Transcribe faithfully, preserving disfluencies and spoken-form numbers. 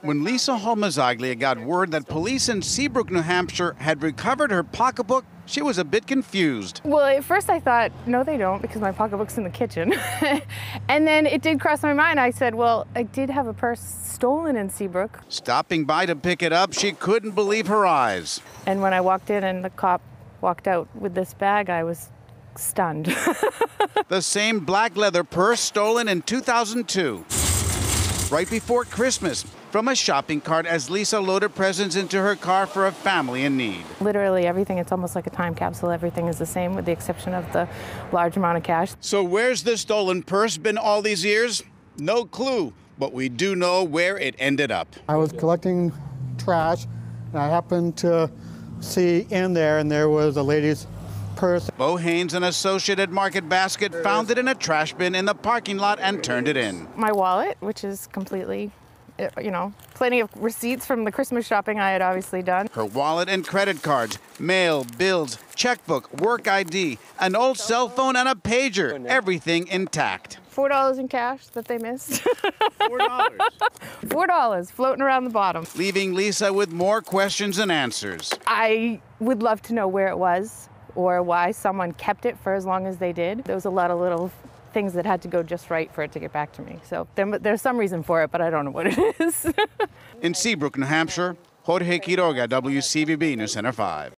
when Lisa Holmes-Aiglia got word that police in Seabrook, New Hampshire had recovered her pocketbook, she was a bit confused. Well, at first I thought, no, they don't, because my pocketbook's in the kitchen. And then it did cross my mind. I said, well, I did have a purse stolen in Seabrook. Stopping by to pick it up, she couldn't believe her eyes. And when I walked in and the cop walked out with this bag, I was stunned. The same black leather purse stolen in two thousand two. Right before Christmas, from a shopping cart as Lisa loaded presents into her car for a family in need. Literally everything, it's almost like a time capsule. Everything is the same with the exception of the large amount of cash. So where's the stolen purse been all these years? No clue, but we do know where it ended up. I was collecting trash and I happened to see in there and there was a lady's purse. Bo Haines, an associate at Market Basket, found it in a trash bin in the parking lot and turned it in. My wallet, which is completely, you know, plenty of receipts from the Christmas shopping I had obviously done. Her wallet and credit cards, mail, bills, checkbook, work I D, an old cell phone and a pager, everything intact. four dollars in cash that they missed. four dollars. four dollars floating around the bottom. Leaving Lisa with more questions than answers. I would love to know where it was, or why someone kept it for as long as they did. There was a lot of little things that had to go just right for it to get back to me. So there, there's some reason for it, but I don't know what it is. In Seabrook, New Hampshire, Jorge Quiroga, W C V B News Center five.